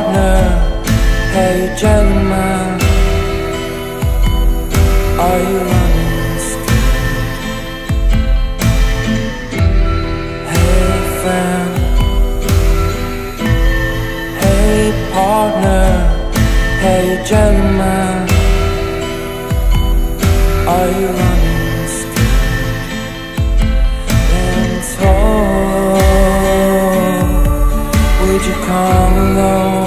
corner. Hey gentleman, are you honest? Hey friend, hey partner, hey gentleman, are you honest? And so would you come alone?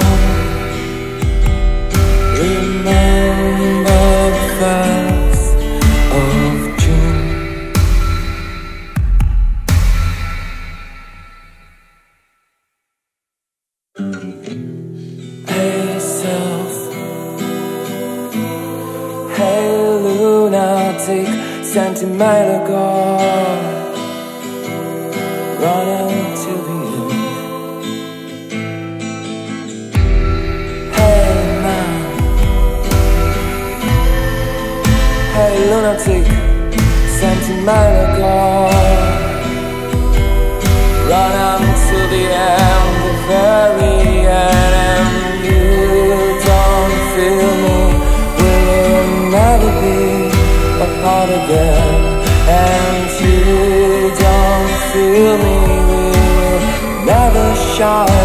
Remember the 1st of June. Hey self, hey lunatic, sentimental girl, running to the end. Hey lunatic, sentimental girl, run out to the end, the very end. And you don't feel me, will you never be apart again? And you don't feel me, we will never shout.